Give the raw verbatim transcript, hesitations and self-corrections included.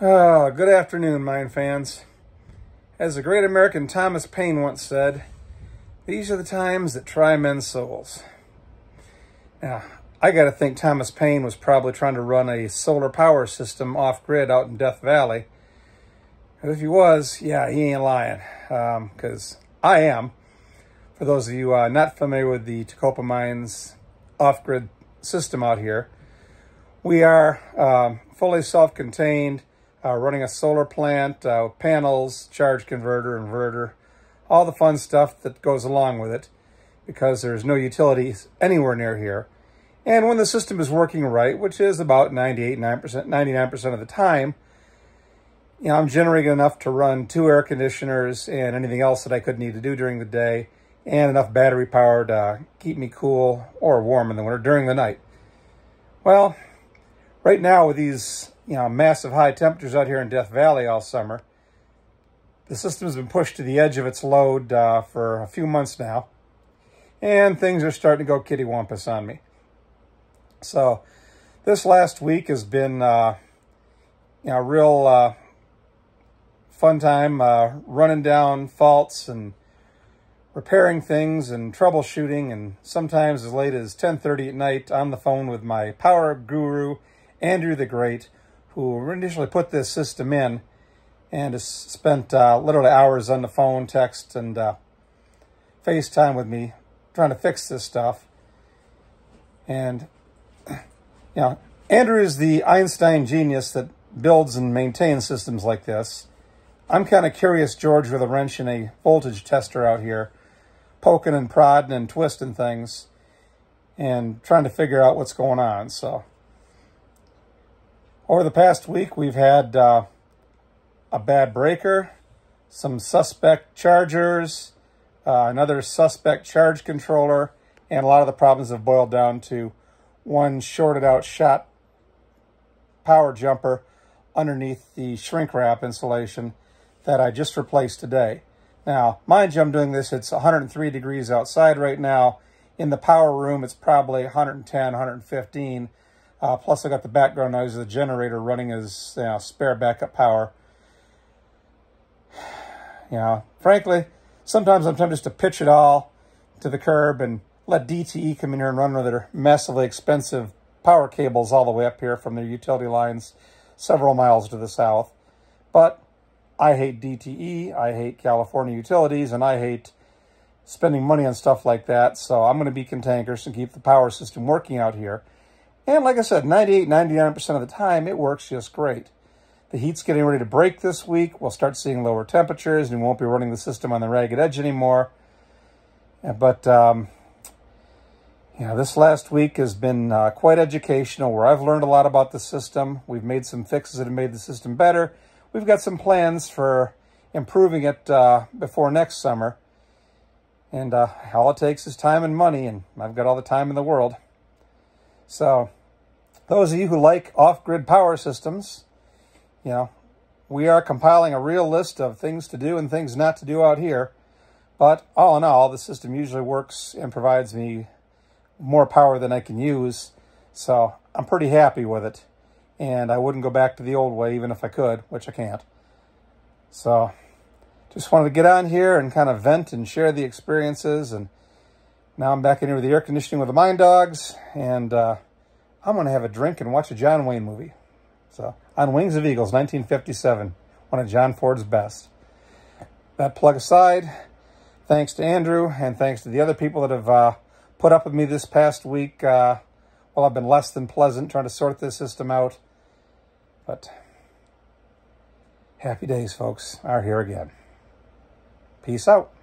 Oh, good afternoon, mine fans. As the great American Thomas Paine once said, these are the times that try men's souls. Now, I got to think Thomas Paine was probably trying to run a solar power system off-grid out in Death Valley. But if he was, yeah, he ain't lying, because um, I am. For those of you uh, not familiar with the Tecopa Mines off-grid system out here, we are um, fully self-contained. Uh, running a solar plant, uh, panels, charge converter, inverter, all the fun stuff that goes along with it, because there's no utilities anywhere near here. And when the system is working right, which is about ninety-eight, nine percent, ninety-nine percent of the time, you know, I'm generating enough to run two air conditioners and anything else that I could need to do during the day, and enough battery power to uh, keep me cool or warm in the winter during the night. Well, right now with these you know, massive high temperatures out here in Death Valley all summer, the system's been pushed to the edge of its load uh, for a few months now, and things are starting to go kittywampus on me. So this last week has been uh, you know, a real uh, fun time uh, running down faults and repairing things and troubleshooting, and sometimes as late as ten thirty at night on the phone with my power guru, Andrew the Great, who initially put this system in, and has spent uh, literally hours on the phone, text, and uh, FaceTime with me trying to fix this stuff. And, you know, Andrew is the Einstein genius that builds and maintains systems like this. I'm kind of Curious George with a wrench and a voltage tester out here, poking and prodding and twisting things and trying to figure out what's going on, so... Over the past week, we've had uh, a bad breaker, some suspect chargers, uh, another suspect charge controller, and a lot of the problems have boiled down to one shorted out shot power jumper underneath the shrink wrap insulation that I just replaced today. Now, mind you, I'm doing this, it's one hundred three degrees outside right now. In the power room, it's probably one hundred ten, one hundred fifteen. Uh, plus, I got the background noise of the generator running as you know, spare backup power. You know, frankly, sometimes I'm tempted to pitch it all to the curb and let D T E come in here and run with their massively expensive power cables all the way up here from their utility lines several miles to the south. But I hate D T E, I hate California utilities, and I hate spending money on stuff like that. So I'm going to be cantankerous and keep the power system working out here. And like I said, ninety-eight, ninety-nine percent of the time, it works just great. The heat's getting ready to break this week. We'll start seeing lower temperatures, and we won't be running the system on the ragged edge anymore. But, um, you know, this last week has been uh, quite educational, where I've learned a lot about the system. We've made some fixes that have made the system better. We've got some plans for improving it uh, before next summer. And uh, all it takes is time and money, and I've got all the time in the world. So... those of you who like off-grid power systems, you know, we are compiling a real list of things to do and things not to do out here. But all in all, the system usually works and provides me more power than I can use. So I'm pretty happy with it. And I wouldn't go back to the old way, even if I could, which I can't. So just wanted to get on here and kind of vent and share the experiences. And now I'm back in here with the air conditioning with the mine dogs. And, uh... I'm going to have a drink and watch a John Wayne movie. So, on Wings of Eagles, nineteen fifty-seven, one of John Ford's best. That plug aside, thanks to Andrew and thanks to the other people that have uh, put up with me this past week uh, while I've been less than pleasant trying to sort this system out. But, happy days, folks, are here again. Peace out.